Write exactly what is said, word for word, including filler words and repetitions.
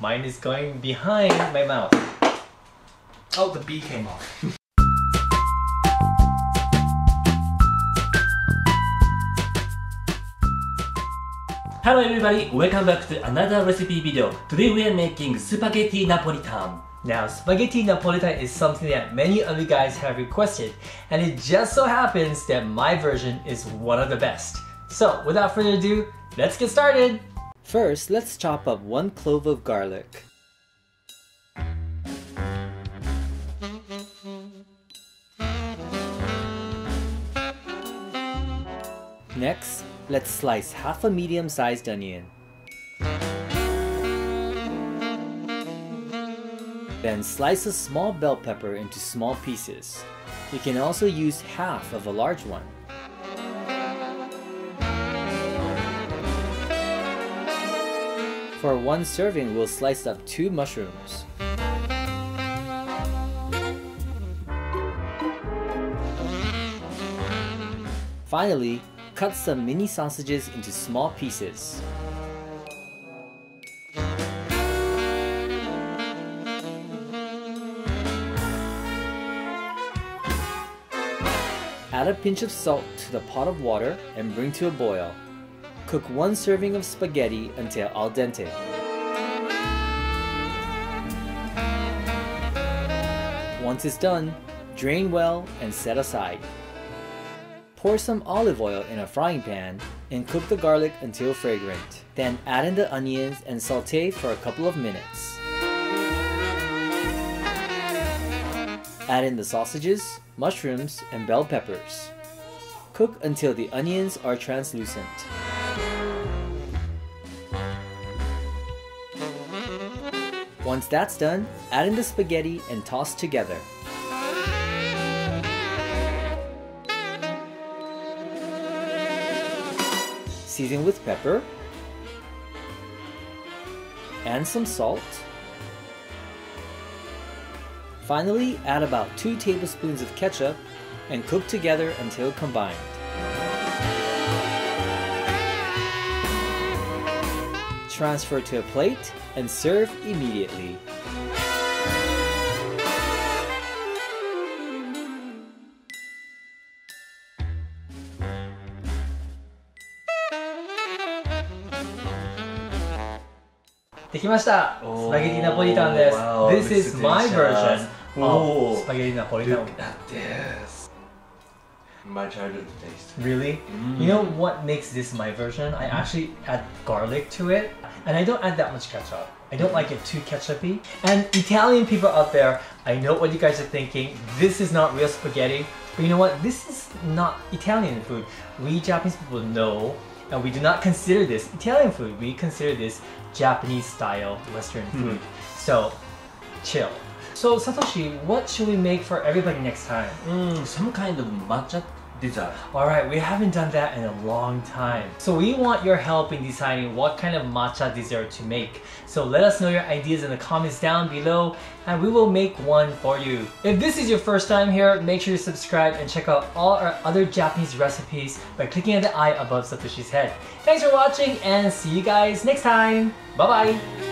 Mine is going behind my mouth. Oh, the bee came off. Hello everybody, welcome back to another recipe video. Today we are making Spaghetti Napolitan. Now, Spaghetti Napolitan is something that many of you guys have requested, and it just so happens that my version is one of the best. So, without further ado, let's get started! First, let's chop up one clove of garlic. Next, let's slice half a medium-sized onion. Then slice a small bell pepper into small pieces. You can also use half of a large one. For one serving, we'll slice up two mushrooms. Finally, cut some mini sausages into small pieces. Add a pinch of salt to the pot of water and bring to a boil. Cook one serving of spaghetti until al dente. Once it's done, drain well and set aside. Pour some olive oil in a frying pan and cook the garlic until fragrant. Then add in the onions and sauté for a couple of minutes. Add in the sausages, mushrooms, and bell peppers. Cook until the onions are translucent. Once that's done, add in the spaghetti and toss together. Season with pepper and some salt. Finally, add about two tablespoons of ketchup and cook together until combined. Transfer to a plate and serve immediately.できました! Oh, Spaghetti Napolitanです. Wow, this is my version oh, of Spaghetti Napolitan. Look at this. My childhood taste. Really? Mm. You know what makes this my version? I actually add garlic to it, and I don't add that much ketchup. I don't like it too ketchupy. And Italian people out there, I know what you guys are thinking. This is not real spaghetti. But you know what? This is not Italian food. We Japanese people know. And we do not consider this Italian food. We consider this Japanese-style Western food. Mm. So, chill. So, Satoshi, what should we make for everybody next time? Mm, some kind of matcha dessert. Alright, we haven't done that in a long time. So we want your help in deciding what kind of matcha dessert to make. So let us know your ideas in the comments down below, and we will make one for you. If this is your first time here, make sure to subscribe and check out all our other Japanese recipes by clicking on the eye above Satoshi's head. Thanks for watching, and see you guys next time. Bye bye!